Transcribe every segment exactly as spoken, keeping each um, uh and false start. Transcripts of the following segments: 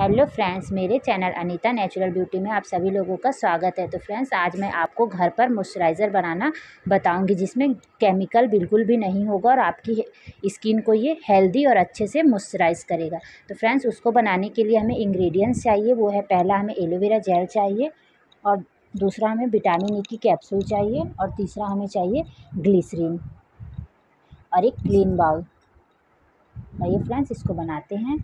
Hello friends, मेरे channel Anita natural beauty में आप सभी लोगों का स्वागत है। तो फ्रेंड्स, आज मैं आपको घर पर मॉइस्चराइज़र बनाना बताऊंगी जिसमें केमिकल बिल्कुल भी नहीं होगा और आपकी स्किन को ये हेल्दी और अच्छे से मॉइस्चराइज़ करेगा। तो फ्रेंड्स, उसको बनाने के लिए हमें इंग्रेडिएंट्स चाहिए। वो है, पहला हमें एलोवेरा जेल चाहिए और दूसरा हमें विटामिन ई की कैप्सूल चाहिए और तीसरा हमें चाहिए ग्लिसरीन और एक क्लीन बाउल। आइए फ्रेंड्स, इसको बनाते हैं।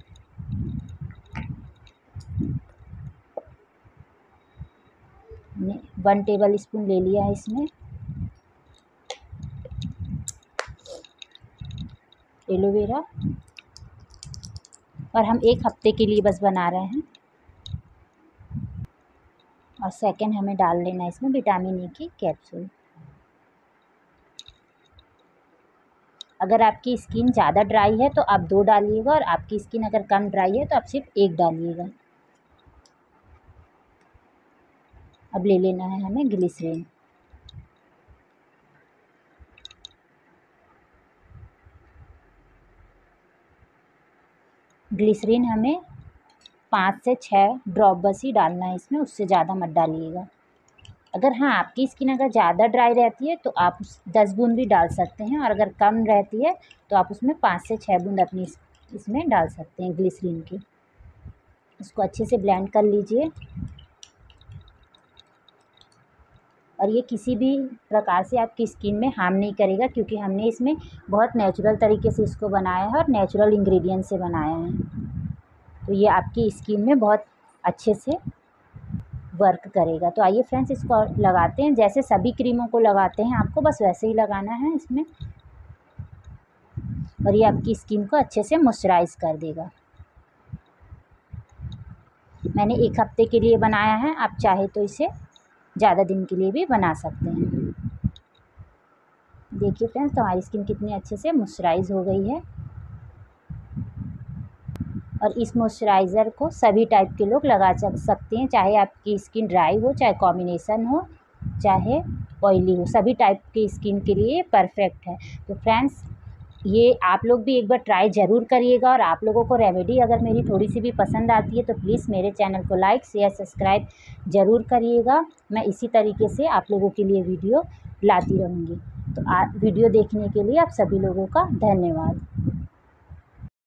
वन टेबल स्पून ले लिया है इसमें एलोवेरा और हम एक हफ्ते के लिए बस बना रहे हैं। और सेकंड हमें डाल लेना है इसमें विटामिन ई की कैप्सूल। अगर आपकी स्किन ज़्यादा ड्राई है तो आप दो डालिएगा और आपकी स्किन अगर कम ड्राई है तो आप सिर्फ एक डालिएगा। अब ले लेना है हमें ग्लिसरीन। ग्लिसरीन हमें पाँच से छः ड्रॉप बस ही डालना है इसमें, उससे ज़्यादा मत डालिएगा। अगर हाँ, आपकी स्किन अगर ज़्यादा ड्राई रहती है तो आप दस बूंद भी डाल सकते हैं और अगर कम रहती है तो आप उसमें पाँच से छः बूंद अपनी इसमें डाल सकते हैं ग्लिसरीन की। इसको अच्छे से ब्लेंड कर लीजिए और ये किसी भी प्रकार से आपकी स्किन में हार्म नहीं करेगा क्योंकि हमने इसमें बहुत नेचुरल तरीके से इसको बनाया है और नेचुरल इंग्रेडिएंट से बनाया है। तो ये आपकी स्किन में बहुत अच्छे से वर्क करेगा। तो आइए फ्रेंड्स, इसको लगाते हैं। जैसे सभी क्रीमों को लगाते हैं, आपको बस वैसे ही लगाना है इसमें और ये आपकी स्किन को अच्छे से मॉइस्चराइज कर देगा। मैंने एक हफ्ते के लिए बनाया है, आप चाहे तो इसे ज़्यादा दिन के लिए भी बना सकते हैं। देखिए फ्रेंड्स, हमारी स्किन कितनी अच्छे से मॉइस्चराइज हो गई है और इस मॉइस्चराइज़र को सभी टाइप के लोग लगा सकते हैं, चाहे आपकी स्किन ड्राई हो, चाहे कॉम्बिनेशन हो, चाहे ऑयली हो, सभी टाइप की स्किन के लिए परफेक्ट है। तो फ्रेंड्स, ये आप लोग भी एक बार ट्राई ज़रूर करिएगा और आप लोगों को रेमेडी अगर मेरी थोड़ी सी भी पसंद आती है तो प्लीज़ मेरे चैनल को लाइक शेयर सब्सक्राइब ज़रूर करिएगा। मैं इसी तरीके से आप लोगों के लिए वीडियो लाती रहूँगी। तो वीडियो देखने के लिए आप सभी लोगों का धन्यवाद।